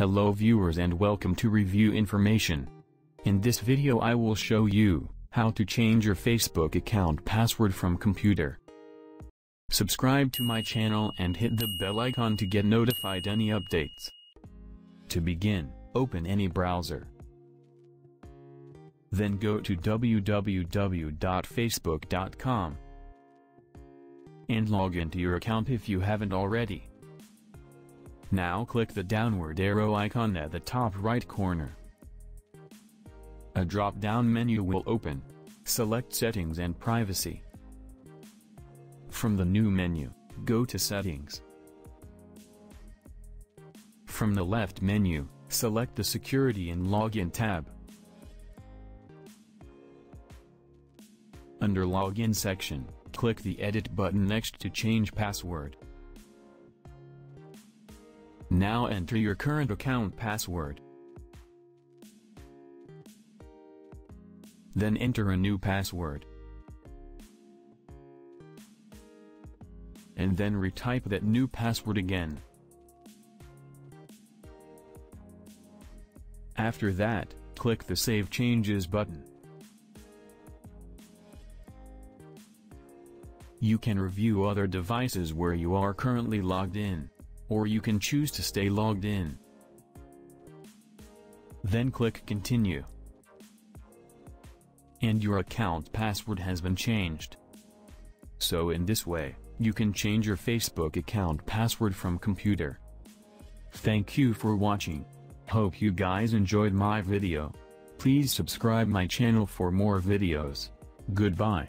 Hello viewers and welcome to Review Information. In this video I will show you how to change your Facebook account password from computer. Subscribe to my channel and hit the bell icon to get notified any updates. To begin, open any browser. Then go to www.facebook.com and log into your account if you haven't already. Now click the downward arrow icon at the top right corner. A drop-down menu will open. Select Settings and Privacy. From the new menu, go to Settings. From the left menu, select the Security and Login tab. Under Login section, click the Edit button next to change password. Now enter your current account password. Then enter a new password. And then retype that new password again. After that, click the Save Changes button. You can review other devices where you are currently logged in, or you can choose to stay logged in. Then click Continue. And your account password has been changed. So in this way, you can change your Facebook account password from computer. Thank you for watching. Hope you guys enjoyed my video. Please subscribe my channel for more videos. Goodbye.